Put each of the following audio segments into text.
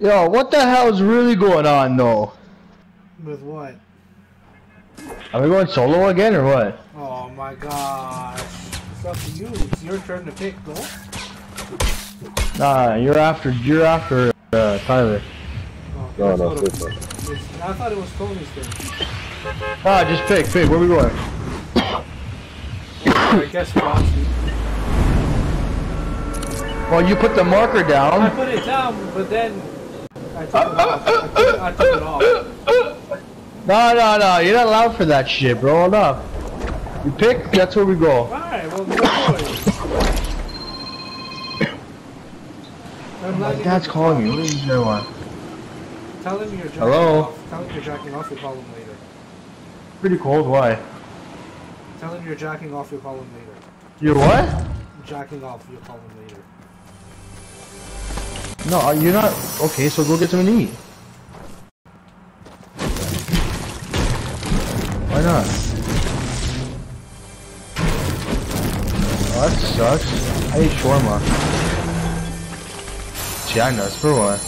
Yo, what the hell is really going on though? With what? Are we going solo again or what? Oh my god. It's up to you. It's your turn to pick, though. Nah, you're after Tyler. Oh, no, I thought it was Tony's thing. Ah, just pick, where we going? I guess Foxy. Well, you put the marker down. I put it down, but then I took it off. I took it off. No, you're not allowed for that shit, bro. Enough. You pick, that's where we go. Alright, well, my dad's calling me. What is that one? Tell him you're jacking off. Tell him you're jacking off. You'll call him later. Pretty cold. Why? Tell him you're jacking off. You'll call him later. You're what? Jacking off. You'll call him later. No, you're not. Okay, so go get something to eat. Why not? Oh, that sucks. I ate shawarma. Gee, I nuts for what?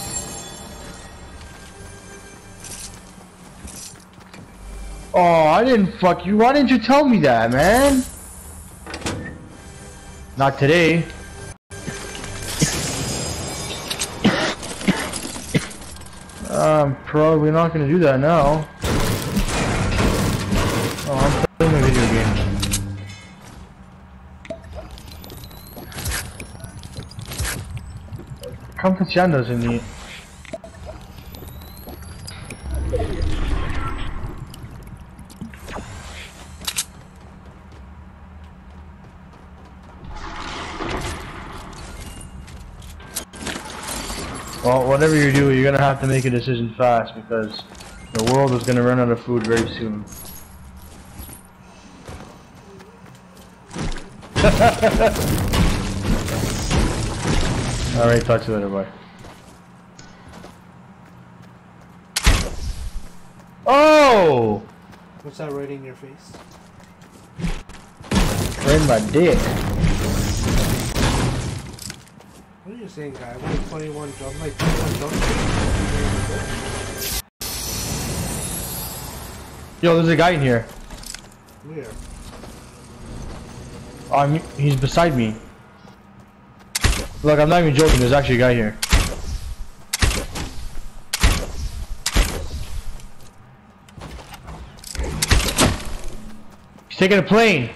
Oh, I didn't fuck you. Why didn't you tell me that, man? Not today. I'm probably not gonna do that now. Oh, I'm playing a video game. Come to Chandos in me. Well, whatever you do, you're gonna have to make a decision fast because the world is gonna run out of food very soon. Alright, talk to you later, bye. Oh! What's that right in your face? Right in my dick. What are you saying, guy? I want 21 jump, like 21 jump. Yo, there's a guy in here. Where? He's beside me. Look, I'm not even joking, there's actually a guy here. He's taking a plane!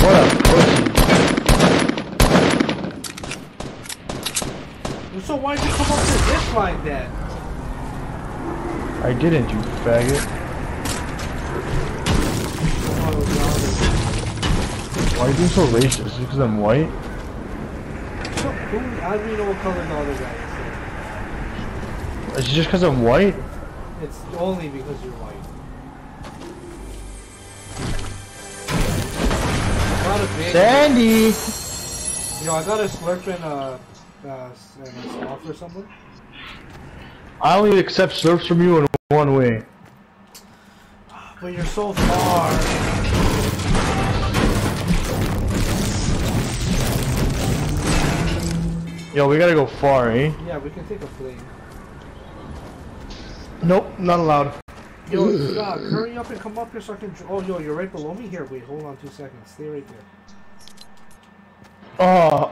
What a pussy. So why'd you come up to this like that? I didn't, you faggot. Why are you being so racist? Is it because I'm white? How do you know what color the other guy is? Is it just because I'm white? It's only because you're white. Sandy! You know, I got a slurp and a sloth or something. I only accept slurps from you in one way. But you're so far. Yo, we gotta go far, eh? Yeah, we can take a plane. Nope, not allowed. Yo, hurry up and come up here so I can... Oh, yo, you're right below me here. Wait, hold on 2 seconds. Stay right there. Oh,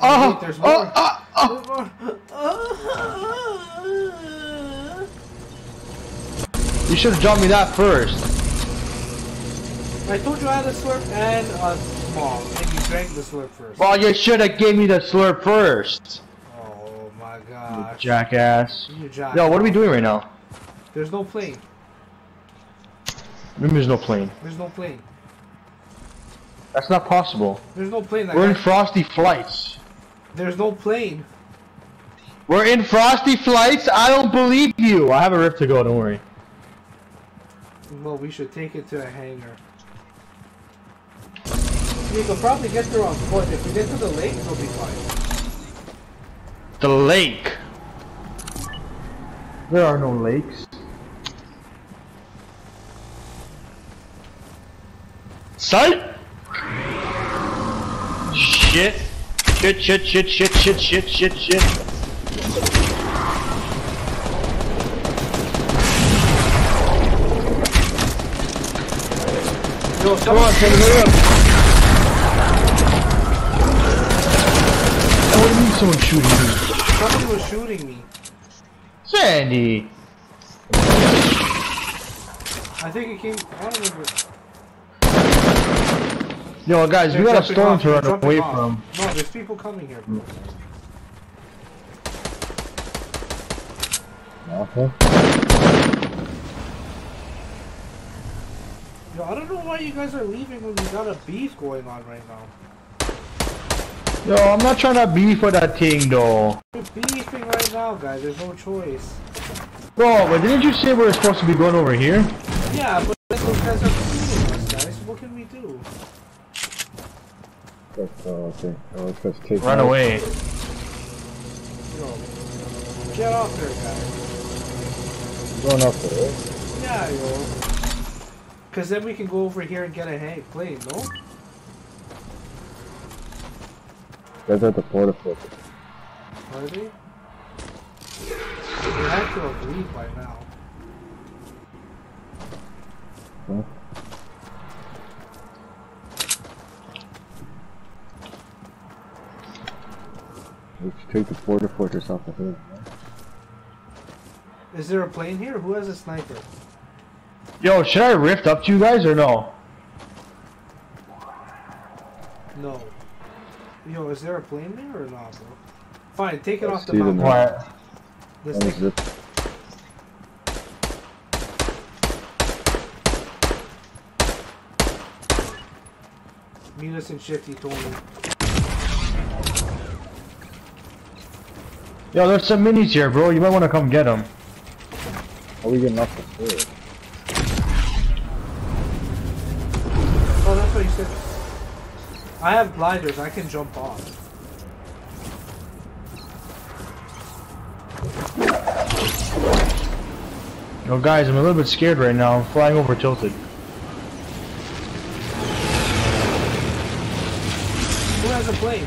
wait, there's more. You should have jumped me that first. I told you I had a slurp and a small, and you drank the slurp first. Well, you should have gave me the slurp first. Oh my god. Jackass. You jackass. Yo, what are we doing right now? There's no plane. Maybe there's no plane. There's no plane. That's not possible. There's no plane. We're in frosty flights. There's no plane. We're in frosty flights? I don't believe you. I have a rift to go, don't worry. Well, we should take it to a hangar. We can probably get there on foot. If we get to the lake, we'll be fine. The lake? There are no lakes. Sight! Shit. Shit, shit, shit, shit, shit, shit, shit, shit. Yo, come on, take it up. What do you mean someone's shooting me? Someone was shooting me. Sandy! I think it came. I don't remember. Yo, guys, we got a storm to run away from. No, there's people coming here, bro. Awful. Yo, I don't know why you guys are leaving when we got a beef going on right now. Yo, I'm not trying to beef with that thing though. We're beefing right now, guys, there's no choice. Bro, but didn't you say we were supposed to be going over here? Yeah, but those guys are beating us, guys. What can we do? Oh, okay. Oh, let's just take Run away. Yo, get off there, guys. Going off there, right? Yeah, yo. Because then we can go over here and get a hang plane, no? Guys at the border flip. Are they? They have to have leave by now. Huh? We should take the border fortress off the hill. Is there a plane here? Who has a sniper? Yo, should I rift up to you guys or no? No. Yo, is there a plane there or not, bro? Fine, take it off the mountain. Quiet. Let's take it. Meet us in Shifty, told me. Yo, there's some minis here, bro. You might want to come get them. How are we getting off the floor? Oh, that's what you said. I have gliders. I can jump off. Yo, guys, I'm a little bit scared right now. I'm flying over tilted. Who has a plane?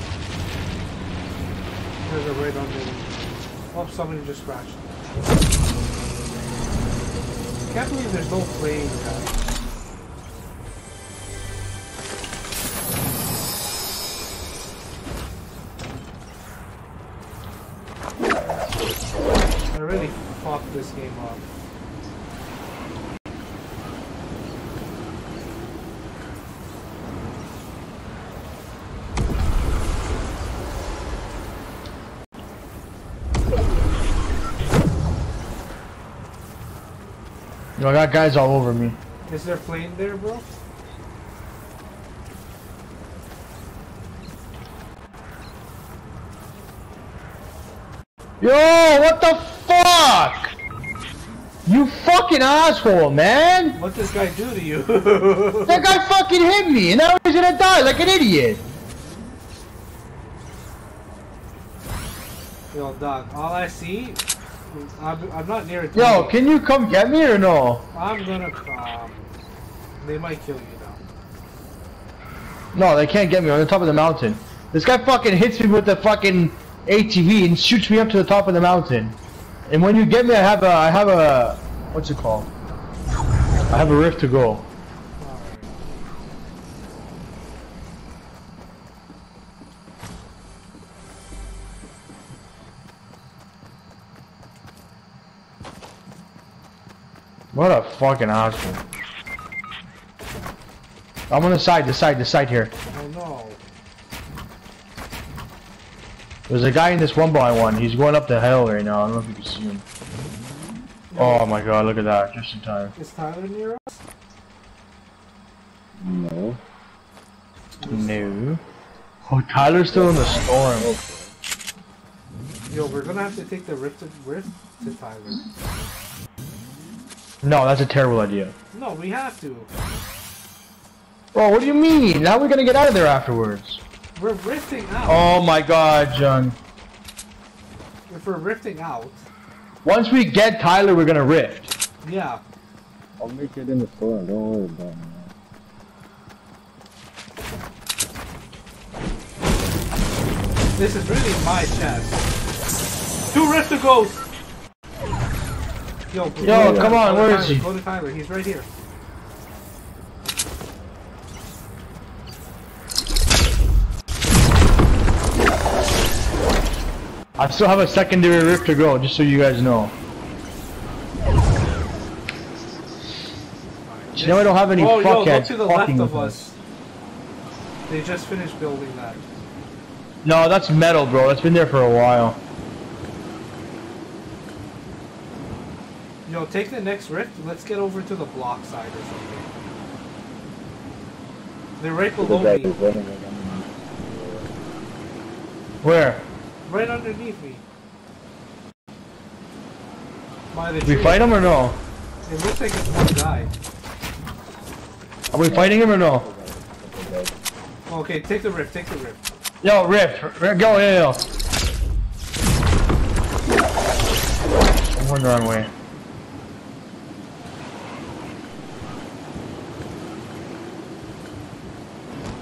There's a raid on me. Oh, somebody just crashed. I can't believe there's no plane, guys. This game up. Yo, I got guys all over me. Is there a plane there, bro? Yo, what the fuck? You fucking asshole, man! What does this guy do to you? That guy fucking hit me, and now he's gonna die like an idiot! Yo, Doc, all I see... I'm not near it. Yo, can you come get me or no? I'm gonna come. They might kill you now. No, they can't get me. I'm on the top of the mountain. This guy fucking hits me with the fucking ATV and shoots me up to the top of the mountain. And when you get me, I have a, what's it called? I have a rift to go. What a fucking asshole. I'm on the side here. Oh no. There's a guy in this 1x1. He's going up the hill right now. I don't know if you can see him. Oh my god, look at that. Just in time. Is Tyler near us? No. No. Oh, Tyler's still in the storm. Yo, we're gonna have to take the rift to Tyler. No, that's a terrible idea. No, we have to. Bro, what do you mean? How are we gonna get out of there afterwards? We're rifting out. Oh my god, John. If we're rifting out... Once we get Tyler, we're gonna rift. Yeah. I'll make it in the floor, don't worry about it. This is really my chance. 2 rifts to go! Yo, come on, where is he? Go to Tyler, he's right here. I still have a secondary rift to go, just so you guys know. You know I don't have any fuckheads. Oh, yo, go to the left of us. They just finished building that. No, that's metal, bro. That's been there for a while. Yo, take the next rift. Let's get over to the block side or something. They're right below me. Where? Right underneath me. By the tree. We fight him or no? It looks like it's one guy. Are we fighting him or no? Okay, take the rift, take the rift. Yo, rift, go, yo, yo. I'm going the wrong way.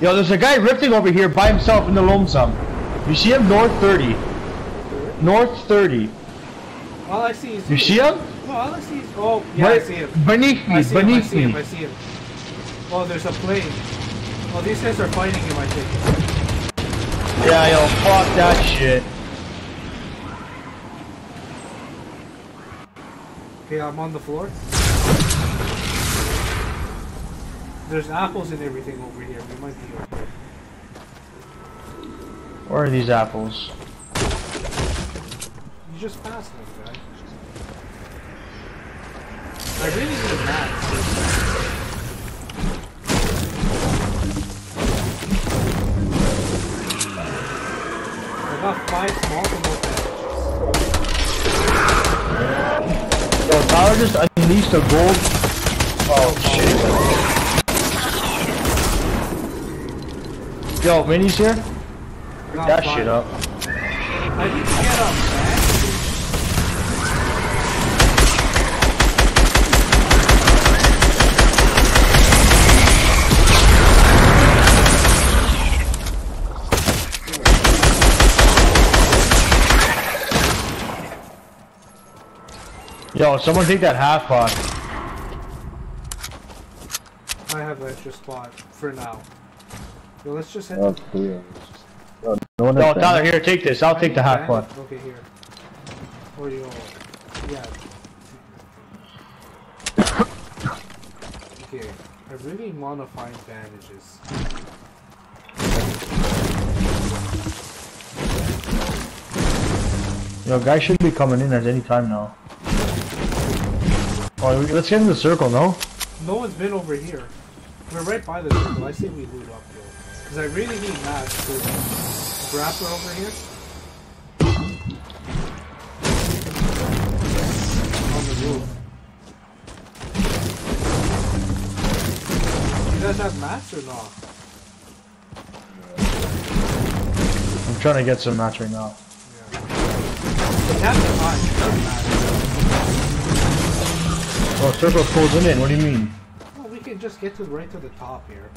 Yo, there's a guy rifting over here by himself in the lonesome. You see him? North 30. North 30 All I see is... You see him? No, all I see is... Oh, yeah, I see him. Beneath me, beneath me. I see him. Oh, there's a plane. Oh, these guys are fighting him, I think. Yeah, yo, fuck that shit. Okay, I'm on the floor. There's apples and everything over here. We might be okay. Where are these apples? You just passed them, guy. I really need a map. I got 5 multiple damages. Yo, Tyler just unleashed a gold. Oh shit. Yo, Minnie's here? Pick that shit up. I need to get up, man. Yo, someone take that half pot. I have an extra spot for now. Yo, let's just head no, Tyler, here, take this. I'll take the half pot. Okay, here. Or you okay, I really want to find bandages. Yo, guy should be coming in at any time now. Oh, let's get in the circle, no? No one's been over here. We're right by the circle. I say we loot up, though. Because I really need mats for grappler over here. On the roof. You guys have mats or not? I'm trying to get some mats right now. Yeah. It doesn't matter. Oh, circle pulls in. What do you mean? Well, we can just get to right to the top here.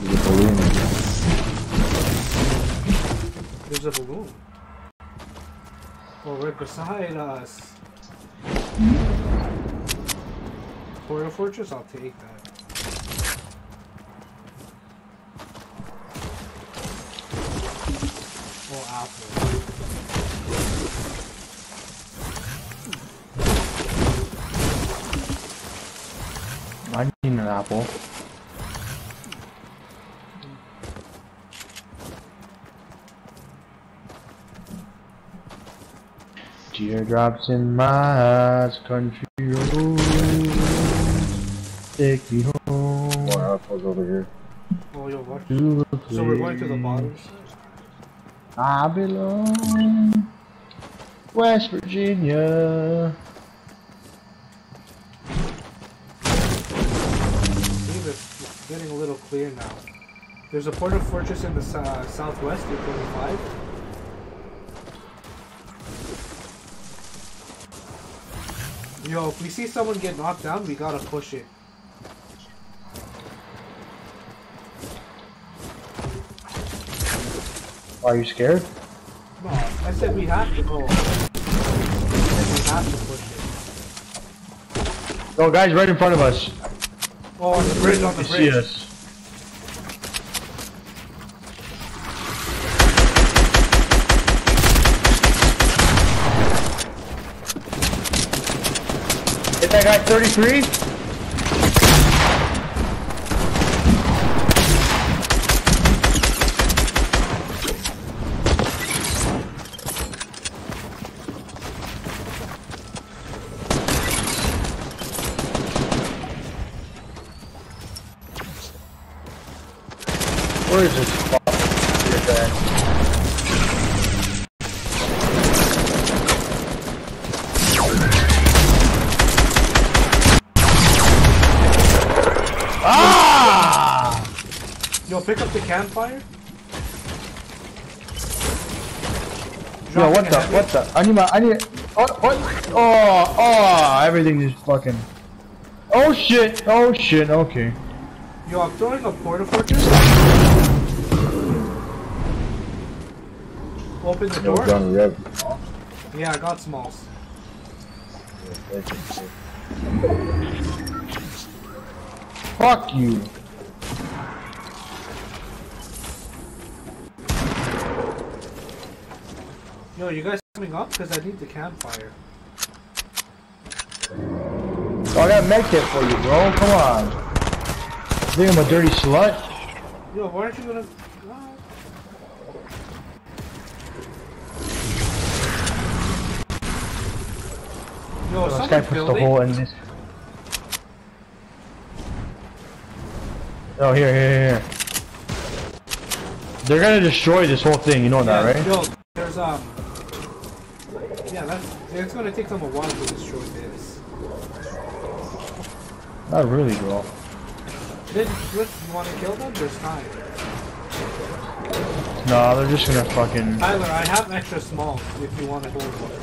There's a balloon. There's a balloon. Oh, right beside us. Portal Fortress, I'll take that. Oh, apple. I need an apple. Teardrops in my eyes, country roads, take me home. More apples over here. Oh, yo, what? So we're going to the bottom. I belong West Virginia. Getting a little clear now. There's a port of fortress in the southwest, 825. Yo, if we see someone get knocked down, we gotta push it. Are you scared? No, I said we have to go. I said we have to push it. No, guys, right in front of us. Oh, on the bridge, on the bridge. You see us. Hit that guy 33. Where is this fuck? You're back. Ah! Yo, pick up the campfire. Yo, what the? What the? I need. Oh, what? Oh, oh! Everything is fucking. Oh shit! Oh shit! Okay. Yo, I'm throwing a porta fortress. Open the door? No, yeah, I got smalls. Fuck you! Yo, you guys coming up? Because I need the campfire. Oh, I got a med kit for you, bro. Come on. You think I'm a dirty slut? Yo, why aren't you gonna... Yo, this guy pushed the hole in this. Oh, here. They're gonna destroy this whole thing, you know that, right? Yo, there's yeah, it's gonna take them a while to destroy this. Not really, bro. Then, you wanna kill them? There's time. Nah, they're just gonna fucking... Tyler, I have extra small if you wanna hold one.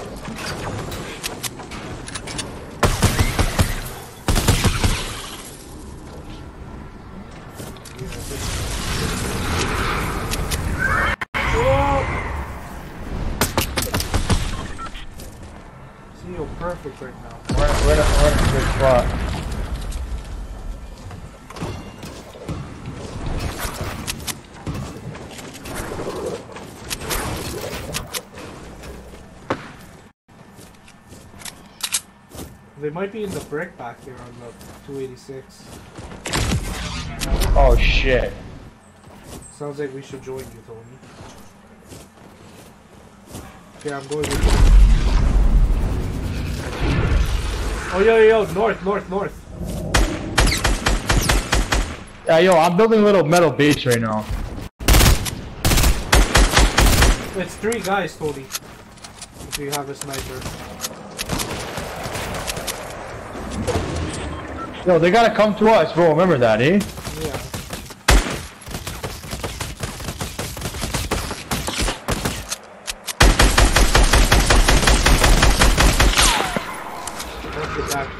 Perfect right now. We're at a good spot. They might be in the brick back there on the 286. Oh shit. Sounds like we should join you, Tony. Okay, I'm going with you. Oh, yo, north. Yeah, yo, I'm building a little metal base right now. It's three guys, Tony. If you have a sniper. Yo, they gotta come to us, bro. Remember that, eh? Yeah.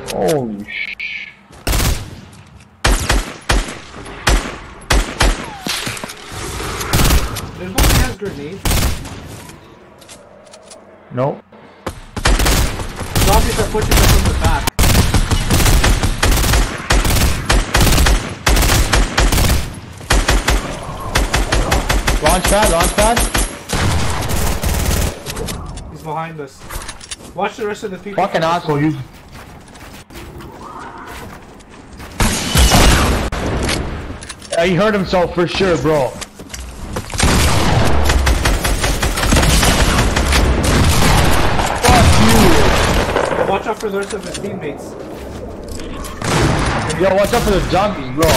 Holy sh! There's one that has grenades. Nope. Zombies are pushing us from the back. Launch pad. He's behind us. Watch the rest of the people. Fucking asshole, you. He hurt himself for sure, bro. Fuck you! Watch out for the rest of his teammates. Yo, watch out for the zombies, bro.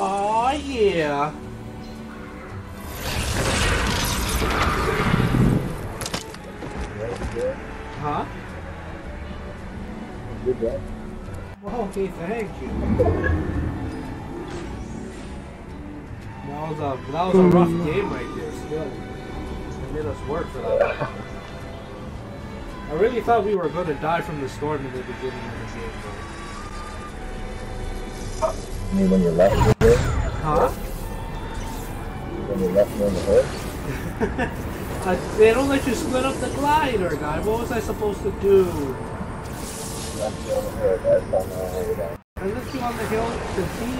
Aw, yeah. Huh? Good job. Okay, thank you. That was a rough game right there, still. made us work for that. I really thought we were going to die from the storm in the beginning of the game, but... You mean when you left me there? Huh? When you left me on the hood? They don't let you split up the glider, guy. What was I supposed to do? You left me on the hood. I left you on the hill to see